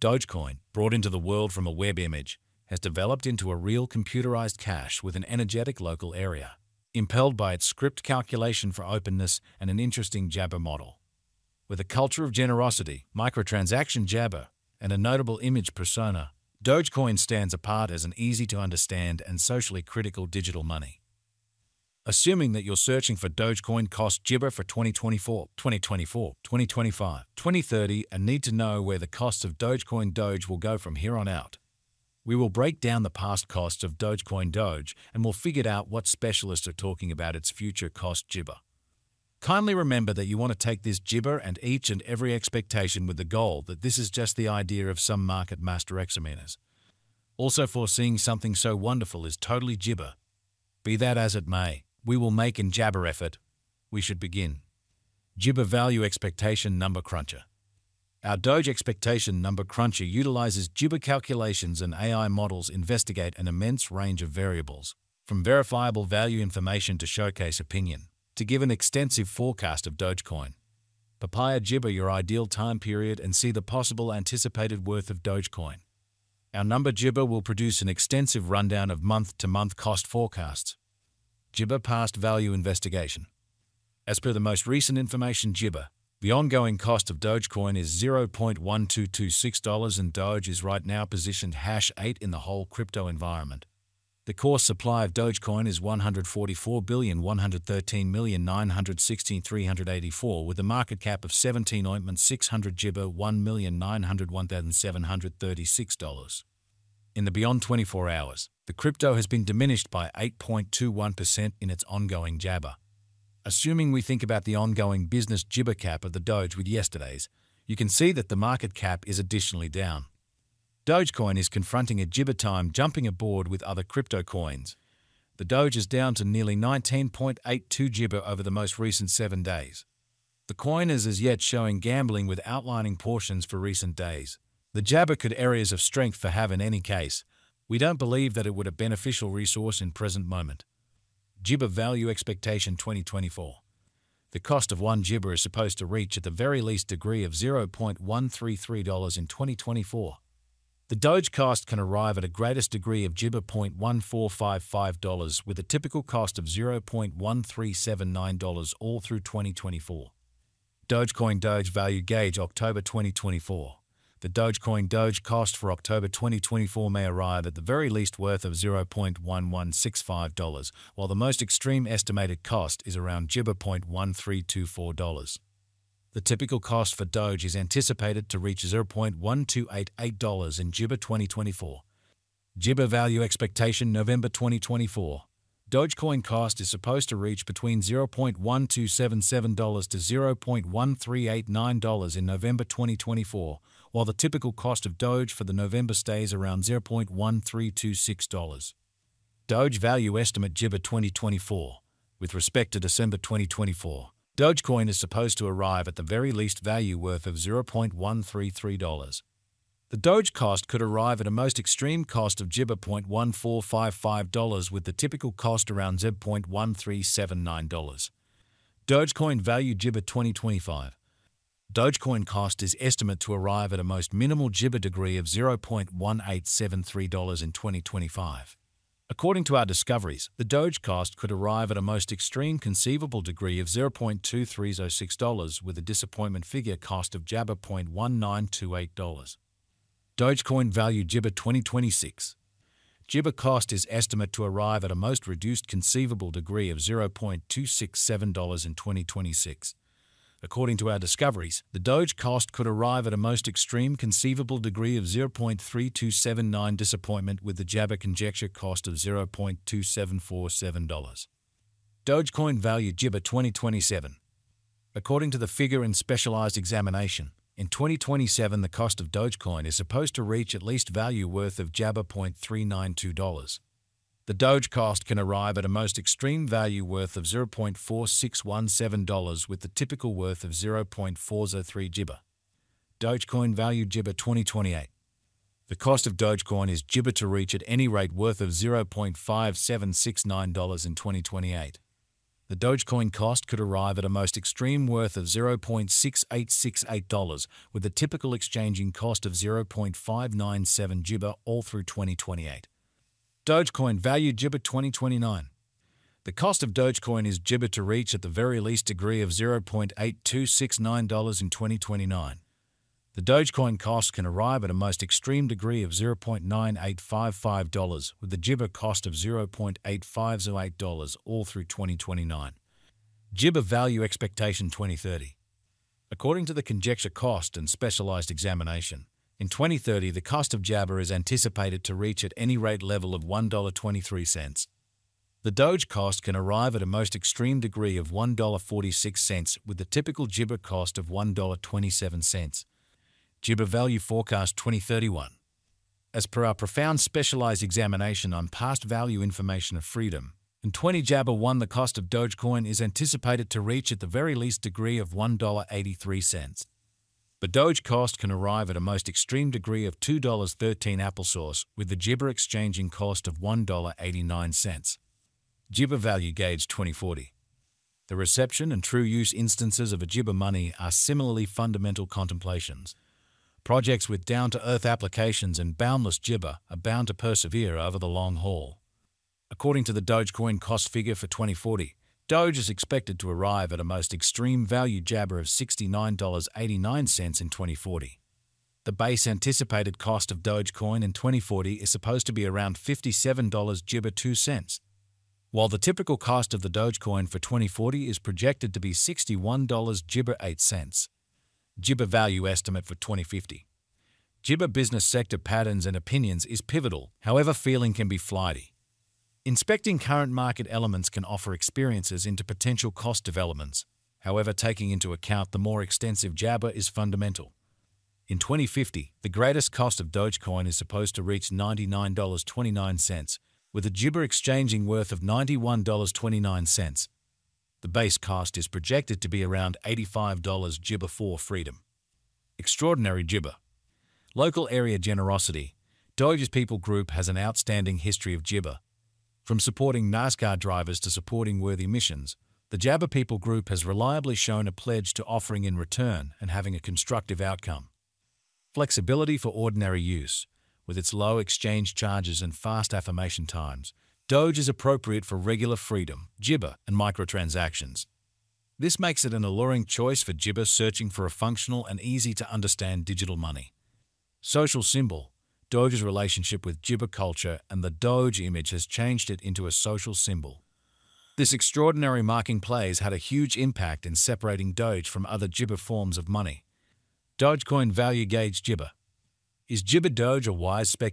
Dogecoin, brought into the world from a web image, has developed into a real computerized cash with an energetic local area, impelled by its script calculation for openness and an interesting Jabber model. With a culture of generosity, microtransaction Jabber, and a notable image persona, Dogecoin stands apart as an easy-to-understand and socially critical digital money. Assuming that you're searching for Dogecoin cost Jibber for 2024, 2025, 2030 and need to know where the costs of Dogecoin Doge will go from here on out, we will break down the past costs of Dogecoin Doge and we'll figure out what specialists are talking about its future cost Jibber. Kindly remember that you want to take this Jibber and each and every expectation with the goal that this is just the idea of some market master examiners. Also, foreseeing something so wonderful is totally Jibber. Be that as it may, we will make an Jabber effort. We should begin. Jibber value expectation number cruncher. Our Doge expectation number cruncher utilizes Jibber calculations and AI models investigate an immense range of variables, from verifiable value information to showcase opinion, to give an extensive forecast of Dogecoin. Papaya Jibber your ideal time period and see the possible anticipated worth of Dogecoin. Our number Jibber will produce an extensive rundown of month-to-month cost forecasts. Jibber past value investigation. As per the most recent information Jibber, the ongoing cost of Dogecoin is $0.1226 and Doge is right now positioned #8 in the whole crypto environment. The core supply of Dogecoin is 144,113,916,384 with a market cap of 17,600 Jibber $1,901,736. In the beyond 24 hours, the crypto has been diminished by 8.21% in its ongoing Jabber. Assuming we think about the ongoing business Jibber cap of the Doge with yesterday's, you can see that the market cap is additionally down. Dogecoin is confronting a Jibber time jumping aboard with other crypto coins. The Doge is down to nearly 19.82 Jibber over the most recent 7 days. The coin is as yet showing gambling with outlining portions for recent days. The Jabber could areas of strength for have in any case. We don't believe that it would a beneficial resource in present moment. Jibber value expectation 2024. The cost of one Jibber is supposed to reach at the very least degree of $0.133 in 2024. The Doge cost can arrive at a greatest degree of Jibber $0.1455 with a typical cost of $0.1379 all through 2024. Dogecoin Doge value gauge October 2024. The Dogecoin Doge cost for October 2024 may arrive at the very least worth of $0.1165, while the most extreme estimated cost is around Jibber $0.1324. The typical cost for Doge is anticipated to reach $0.1288 in Jibber 2024. Jibber value expectation November 2024. Dogecoin cost is supposed to reach between $0.1277 to $0.1389 in November 2024, while the typical cost of Doge for the November stays around $0.1326. Doge value estimate Jibber 2024. With respect to December 2024, Dogecoin is supposed to arrive at the very least value worth of $0.133. The Doge cost could arrive at a most extreme cost of Jibber $0.1455 with the typical cost around $0.1379. Dogecoin value Jibber 2025. Dogecoin cost is estimated to arrive at a most minimal Jibber degree of $0.1873 in 2025. According to our discoveries, the Doge cost could arrive at a most extreme conceivable degree of $0.2306 with a disappointment figure cost of Jabber $0.1928. Dogecoin value Jibber 2026. Jibber cost is estimated to arrive at a most reduced conceivable degree of $0.267 in 2026. According to our discoveries, the Doge cost could arrive at a most extreme conceivable degree of $0.3279 disappointment with the Jabber conjecture cost of $0.2747. Dogecoin value Jibber 2027. According to the figure in specialized examination, in 2027 the cost of Dogecoin is supposed to reach at least value worth of Jabber $0.392. The Doge cost can arrive at a most extreme value worth of $0.4617 with the typical worth of $0.403 Jibber. Dogecoin value Jibber 2028. The cost of Dogecoin is Jibber to reach at any rate worth of $0.5769 in 2028. the Dogecoin cost could arrive at a most extreme worth of $0.6868 with a typical exchanging cost of 0.597 Jibba all through 2028. Dogecoin value Jibba 2029. The cost of Dogecoin is Jibba to reach at the very least degree of $0.8269 in 2029. The Dogecoin cost can arrive at a most extreme degree of $0.9855 with the Jibba cost of $0.8508 all through 2029. Jibba value expectation 2030. According to the conjecture cost and specialized examination, in 2030 the cost of Jibba is anticipated to reach at any rate level of $1.23. The Doge cost can arrive at a most extreme degree of $1.46 with the typical Jibba cost of $1.27. Jibba value forecast 2031. As per our profound specialized examination on past value information of freedom, in 2021 the cost of Dogecoin is anticipated to reach at the very least degree of $1.83. The Doge cost can arrive at a most extreme degree of $2.13 applesauce with the Jibba exchanging cost of $1.89. Jibba value gauge 2040. The reception and true use instances of a Jibba money are similarly fundamental contemplations. Projects with down-to-earth applications and boundless Jibba are bound to persevere over the long haul. According to the Dogecoin cost figure for 2040, Doge is expected to arrive at a most extreme value Jibba of $69.89 in 2040. The base anticipated cost of Dogecoin in 2040 is supposed to be around $57.02, while the typical cost of the Dogecoin for 2040 is projected to be $61.08. Jibba value estimate for 2050. Jibba business sector patterns and opinions is pivotal, however feeling can be flighty. Inspecting current market elements can offer experiences into potential cost developments, however taking into account the more extensive Jibba is fundamental. In 2050, the greatest cost of Dogecoin is supposed to reach $99.29, with a Jibba exchanging worth of $91.29. The base cost is projected to be around $85 Jibba for freedom. Extraordinary Jibba. Local area generosity. Doge's people group has an outstanding history of Jibba. From supporting NASCAR drivers to supporting worthy missions, the Jibba people group has reliably shown a pledge to offering in return and having a constructive outcome. Flexibility for ordinary use. With its low exchange charges and fast affirmation times, Doge is appropriate for regular freedom, Jibba, and microtransactions. This makes it an alluring choice for Jibba searching for a functional and easy-to-understand digital money. Social symbol. Doge's relationship with Jibba culture and the Doge image has changed it into a social symbol. This extraordinary marking play has had a huge impact in separating Doge from other Jibba forms of money. Dogecoin value gauge Jibba. Is Jibba Doge a wise speculation?